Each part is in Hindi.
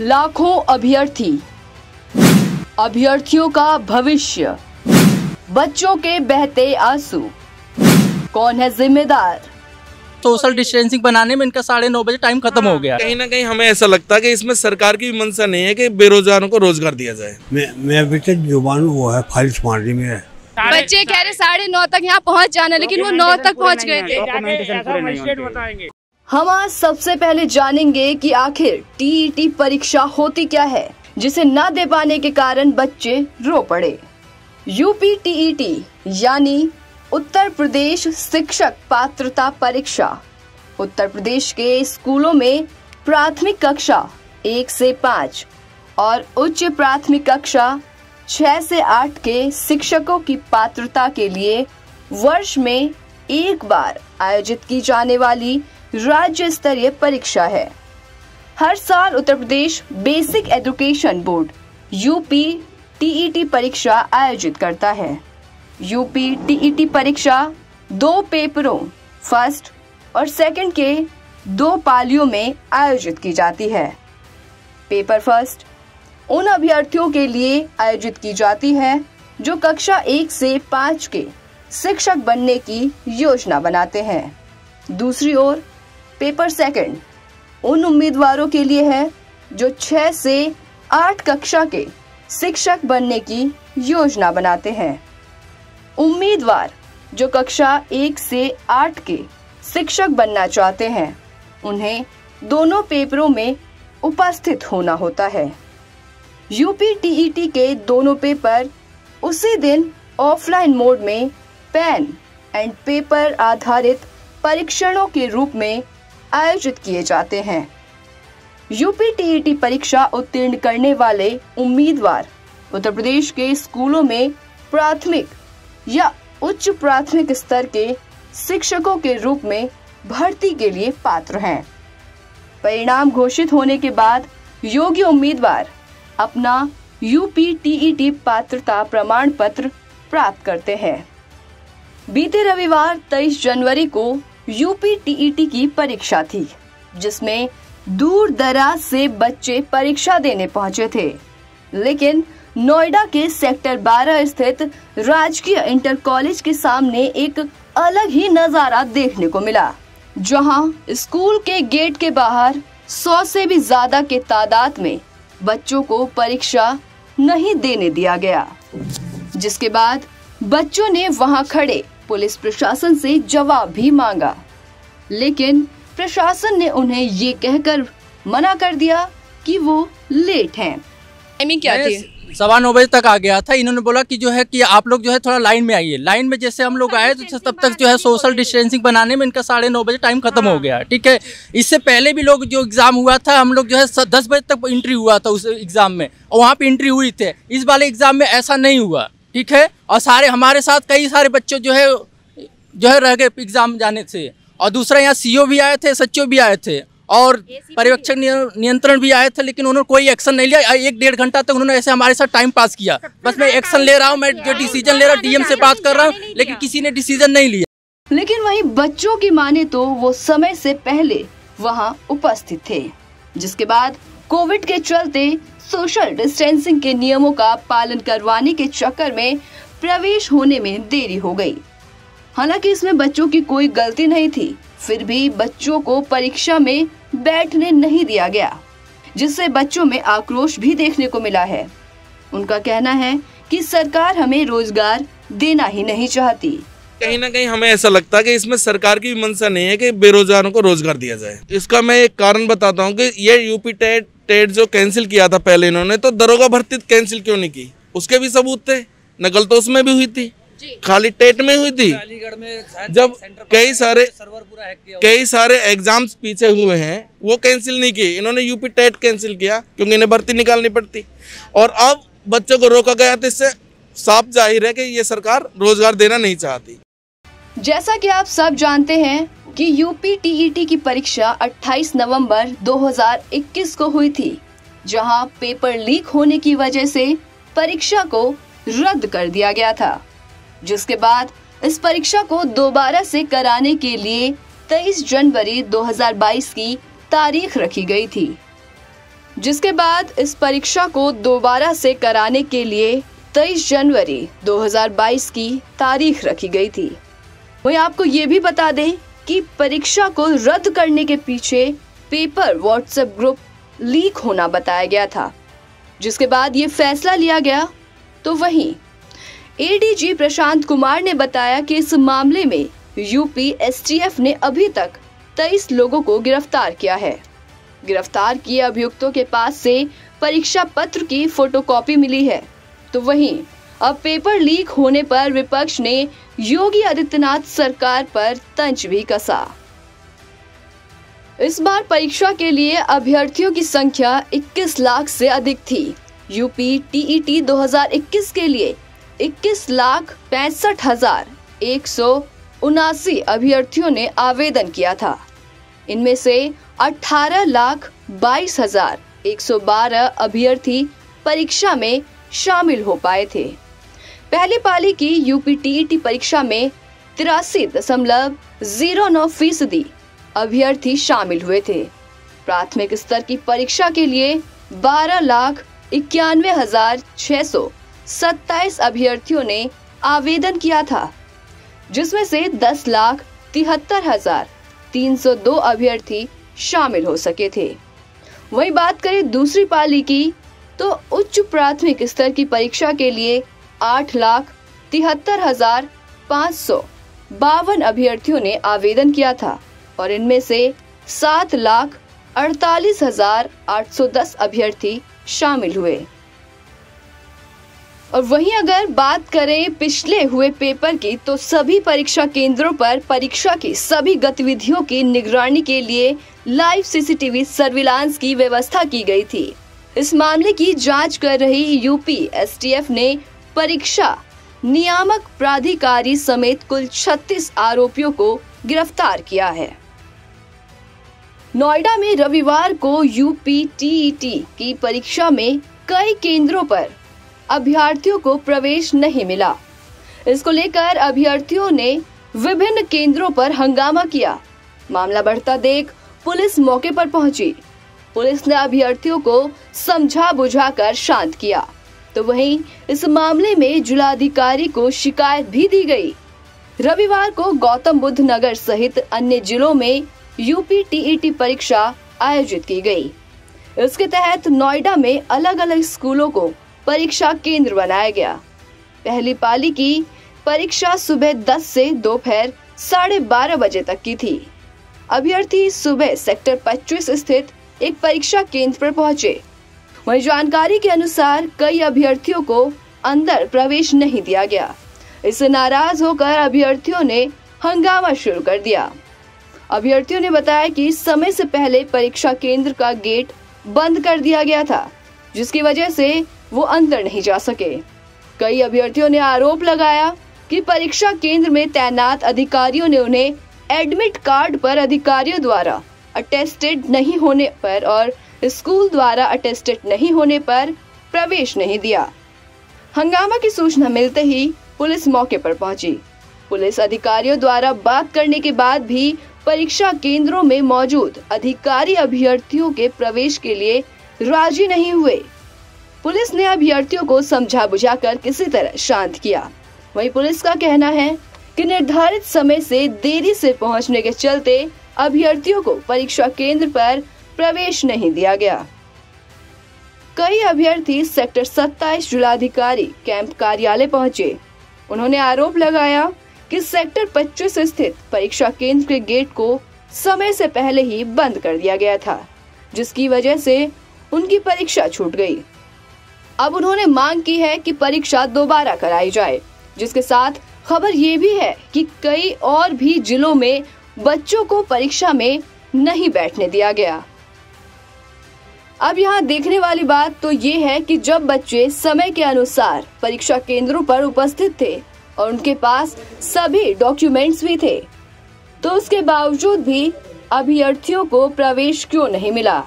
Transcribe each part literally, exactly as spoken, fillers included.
लाखों अभ्यर्थी, अभ्यर्थियों का भविष्य, बच्चों के बहते आंसू, कौन है जिम्मेदार। सोशल डिस्टेंसिंग बनाने में इनका साढ़े नौ बजे टाइम खत्म हो गया। कहीं ना कहीं हमें ऐसा लगता है कि इसमें सरकार की भी मंशा नहीं है कि बेरोजगारों को रोजगार दिया जाए। मैं मैं अभी तक जुबान वो है फालिश मारने में है। बच्चे कह रहे साढ़े नौ तक यहाँ पहुँच जाना, लेकिन वो नौ तक पहुँच गए थे। हम आज सबसे पहले जानेंगे कि आखिर टीईटी परीक्षा होती क्या है, जिसे न दे पाने के कारण बच्चे रो पड़े। यूपी टीईटी यानी उत्तर प्रदेश शिक्षक पात्रता परीक्षा उत्तर प्रदेश के स्कूलों में प्राथमिक कक्षा एक से पाँच और उच्च प्राथमिक कक्षा छः से आठ के शिक्षकों की पात्रता के लिए वर्ष में एक बार आयोजित की जाने वाली राज्य स्तरीय परीक्षा है। हर साल Uttar Pradesh basic education board UP TET परीक्षा आयोजित करता है। यूपी टीईटी परीक्षा दो पेपरों फर्स्ट और सेकंड के दो पालियों में आयोजित की जाती है। पेपर फर्स्ट उन अभ्यर्थियों के लिए आयोजित की जाती है जो कक्षा एक से पाँच के शिक्षक बनने की योजना बनाते हैं। दूसरी ओर पेपर सेकंड उन उम्मीदवारों के लिए है जो छः से आठ कक्षा के शिक्षक बनने की योजना बनाते हैं। उम्मीदवार जो कक्षा एक से आठ के शिक्षक बनना चाहते हैं उन्हें दोनों पेपरों में उपस्थित होना होता है। यूपी टीईटी के दोनों पेपर उसी दिन ऑफलाइन मोड में पेन एंड पेपर आधारित परीक्षणों के रूप में आयोजित किए जाते हैं। यूपी टीईटी परीक्षा उत्तीर्ण करने वाले उम्मीदवार उत्तर प्रदेश के स्कूलों में प्राथमिक या उच्च प्राथमिक स्तर के शिक्षकों के रूप में भर्ती के लिए पात्र हैं। परिणाम घोषित होने के बाद योग्य उम्मीदवार अपना यूपी टीईटी पात्रता प्रमाण पत्र प्राप्त करते हैं। बीते रविवार तेईस जनवरी को यूपी टीईटी की परीक्षा थी, जिसमें दूर दराज से बच्चे परीक्षा देने पहुंचे थे, लेकिन नोएडा के सेक्टर बारह स्थित राजकीय इंटर कॉलेज के सामने एक अलग ही नज़ारा देखने को मिला, जहां स्कूल के गेट के बाहर सौ से भी ज्यादा के तादाद में बच्चों को परीक्षा नहीं देने दिया गया, जिसके बाद बच्चों ने वहां खड़े पुलिस प्रशासन से जवाब भी मांगा, लेकिन प्रशासन ने उन्हें ये कहकर मना कर दिया कि वो लेट हैं। टाइमिंग क्या थी? सवा नौ बजे तक आ गया था। इन्होंने बोला कि जो है कि आप लोग जो है थोड़ा लाइन में आइए। लाइन में जैसे हम लोग आए तो तब तक जो है सोशल डिस्टेंसिंग बनाने में इनका साढ़े नौ बजे टाइम खत्म हो गया। ठीक है, इससे पहले भी लोग जो एग्ज़ाम हुआ था, हम लोग जो है दस बजे तक एंट्री हुआ था उस एग्ज़ाम में, और वहाँ पर एंट्री हुई थे। इस वाले एग्ज़ाम में ऐसा नहीं हुआ। ठीक है, और सारे हमारे साथ कई सारे बच्चे जो है जो है रह गए एग्ज़ाम जाने से। और दूसरा यहाँ सी ओ भी आए थे, सचिव भी आए थे और पर्यवेक्षक नियंत्रण भी आए थे, लेकिन उन्होंने कोई एक्शन नहीं लिया। एक डेढ़ घंटा तक उन्होंने ऐसे हमारे साथ टाइम पास किया। बस मैं एक्शन ले रहा हूँ, मैं जो डिसीजन ले रहा हूँ डीएम से बात कर रहा हूँ, लेकिन किसी ने डिसीजन नहीं लिया। लेकिन वहीं बच्चों की माने तो वो समय से पहले वहाँ उपस्थित थे, जिसके बाद कोविड के चलते सोशल डिस्टेंसिंग के नियमों का पालन करवाने के चक्कर में प्रवेश होने में देरी हो गयी। हालांकि इसमें बच्चों की कोई गलती नहीं थी, फिर भी बच्चों को परीक्षा में बैठने नहीं दिया गया, जिससे बच्चों में आक्रोश भी देखने को मिला है। उनका कहना है कि सरकार हमें रोजगार देना ही नहीं चाहती। कहीं ना कहीं हमें ऐसा लगता है कि इसमें सरकार की मंशा नहीं है कि बेरोजगारों को रोजगार दिया जाए। इसका मैं एक कारण बताता हूँ कि ये यूपी टेट टेट जो कैंसिल किया था पहले इन्होंने, तो दरोगा भर्ती कैंसिल क्यों नहीं की? उसके भी सबूत थे। नकल तो उसमें भी हुई थी, खाली टेट में हुई थी। जब कई सारे कई सारे एग्जाम्स पीछे हुए हैं, वो कैंसिल नहीं किए। इन्होंने यूपी टेट कैंसिल किया क्योंकि इन्हें भर्ती निकालनी पड़ती, और अब बच्चों को रोका गया। तो इससे साफ जाहिर है कि ये सरकार रोजगार देना नहीं चाहती। जैसा कि आप सब जानते हैं कि यूपी टीईटी की परीक्षा अट्ठाईस नवंबर दो हजार इक्कीस को हुई थी, जहां पेपर लीक होने की वजह से परीक्षा को रद्द कर दिया गया था, जिसके बाद इस परीक्षा को दोबारा से कराने के लिए तेईस जनवरी दो हजार बाईस की तारीख रखी गई थी। जिसके बाद इस परीक्षा को दोबारा से कराने के लिए तेईस जनवरी दो हज़ार बाईस की तारीख रखी गई थी। वहीं आपको ये भी बता दें कि परीक्षा को रद्द करने के पीछे पेपर व्हाट्सएप ग्रुप लीक होना बताया गया था, जिसके बाद ये फैसला लिया गया। तो वहीं एडीजी प्रशांत कुमार ने बताया कि इस मामले में यूपी एसटीएफ ने अभी तक तेईस लोगों को गिरफ्तार किया है। गिरफ्तार किए अभियुक्तों के पास से परीक्षा पत्र की फोटोकॉपी मिली है। तो वहीं अब पेपर लीक होने पर विपक्ष ने योगी आदित्यनाथ सरकार पर तंज भी कसा। इस बार परीक्षा के लिए अभ्यर्थियों की संख्या इक्कीस लाख से अधिक थी। यूपी टीईटी दो हज़ार इक्कीस के लिए इक्कीस लाख पैंसठ हजार एक सौ उनासी अभ्यर्थियों ने आवेदन किया था। इनमें से अठारह लाख बाईस हजार एक सौ बारह अभ्यर्थी परीक्षा में शामिल हो पाए थे। पहली पाली की यूपी टीईटी परीक्षा में तिरासी दशमलव जीरो नौ फीसदी अभ्यर्थी शामिल हुए थे। प्राथमिक स्तर की परीक्षा के लिए बारह लाख इक्यानवे हजार छह सौ सत्ताईस अभ्यर्थियों ने आवेदन किया था, जिसमें से दस लाख तिहत्तर हजार तीन सौ दो अभ्यर्थी शामिल हो सके थे। वहीं बात करें दूसरी पाली की, तो उच्च प्राथमिक स्तर की परीक्षा के लिए आठ लाख तिहत्तर हजार पाँच सौ बावन अभ्यर्थियों ने आवेदन किया था और इनमें से सात लाख अड़तालीस हजार आठ सौ दस अभ्यर्थी शामिल हुए। और वहीं अगर बात करें पिछले हुए पेपर की, तो सभी परीक्षा केंद्रों पर परीक्षा की सभी गतिविधियों की निगरानी के लिए लाइव सीसीटीवी सर्विलांस की व्यवस्था की गई थी। इस मामले की जांच कर रही यूपी एसटीएफ ने परीक्षा नियामक प्राधिकारी समेत कुल छत्तीस आरोपियों को गिरफ्तार किया है। नोएडा में रविवार को यूपी टीईटी की परीक्षा में कई केंद्रों पर अभ्यर्थियों को प्रवेश नहीं मिला। इसको लेकर अभ्यर्थियों ने विभिन्न केंद्रों पर हंगामा किया। मामला बढ़ता देख पुलिस मौके पर पहुंची। पुलिस ने अभ्यर्थियों को समझा बुझाकर शांत किया। तो वहीं इस मामले में जिलाधिकारी को शिकायत भी दी गई। रविवार को गौतम बुद्ध नगर सहित अन्य जिलों में यूपी टीईटी परीक्षा आयोजित की गई। इसके तहत नोएडा में अलग अलग स्कूलों को परीक्षा केंद्र बनाया गया। पहली पाली की परीक्षा सुबह दस से दोपहर साढ़े बारह बजे तक की थी। अभ्यर्थी सुबह सेक्टर पच्चीस स्थित एक परीक्षा केंद्र पर पहुंचे। वहीं जानकारी के अनुसार कई अभ्यर्थियों को अंदर प्रवेश नहीं दिया गया। इससे नाराज होकर अभ्यर्थियों ने हंगामा शुरू कर दिया। अभ्यर्थियों ने बताया कि समय से पहले परीक्षा केंद्र का गेट बंद कर दिया गया था, जिसकी वजह से वो अंदर नहीं जा सके। कई अभ्यर्थियों ने आरोप लगाया कि परीक्षा केंद्र में तैनात अधिकारियों ने उन्हें एडमिट कार्ड पर अधिकारियों द्वारा अटेस्टेड नहीं होने पर और स्कूल द्वारा अटेस्टेड नहीं होने पर प्रवेश नहीं दिया। हंगामा की सूचना मिलते ही पुलिस मौके पर पहुंची। पुलिस अधिकारियों द्वारा बात करने के बाद भी परीक्षा केंद्रों में मौजूद अधिकारी अभ्यर्थियों के प्रवेश के लिए राजी नहीं हुए। पुलिस ने अभ्यर्थियों को समझा बुझाकर किसी तरह शांत किया। वहीं पुलिस का कहना है कि निर्धारित समय से देरी से पहुंचने के चलते अभ्यर्थियों को परीक्षा केंद्र पर प्रवेश नहीं दिया गया। कई अभ्यर्थी सेक्टर सत्ताईस जिलाधिकारी कैंप कार्यालय पहुंचे। उन्होंने आरोप लगाया कि सेक्टर पच्चीस स्थित परीक्षा केंद्र के गेट को समय से पहले ही बंद कर दिया गया था, जिसकी वजह से उनकी परीक्षा छूट गई। अब उन्होंने मांग की है कि परीक्षा दोबारा कराई जाए। जिसके साथ खबर ये भी है कि कई और भी जिलों में बच्चों को परीक्षा में नहीं बैठने दिया गया। अब यहाँ देखने वाली बात तो ये है कि जब बच्चे समय के अनुसार परीक्षा केंद्रों पर उपस्थित थे और उनके पास सभी डॉक्यूमेंट्स भी थे, तो उसके बावजूद भी अभ्यर्थियों को प्रवेश क्यों नहीं मिला?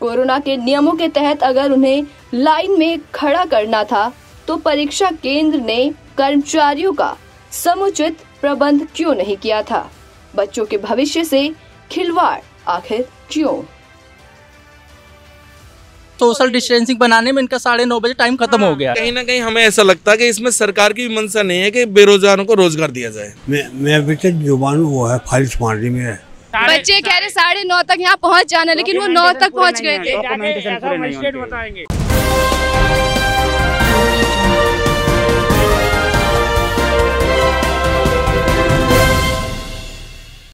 कोरोना के नियमों के तहत अगर उन्हें लाइन में खड़ा करना था, तो परीक्षा केंद्र ने कर्मचारियों का समुचित प्रबंध क्यों नहीं किया था? बच्चों के भविष्य से खिलवाड़ आखिर क्यों? सोशल डिस्टेंसिंग बनाने में इनका साढ़े नौ बजे टाइम खत्म हो गया। कहीं ना कहीं हमें ऐसा लगता है कि इसमें सरकार की मंशा नहीं है कि बेरोजगारों को रोजगार दिया जाए। मैं मैं बेटे जुबान वो है फालिश मारने में है। बच्चे कह रहे साढ़े नौ तक यहाँ पहुँच जाना, लेकिन वो नौ तक पहुँच गए थे।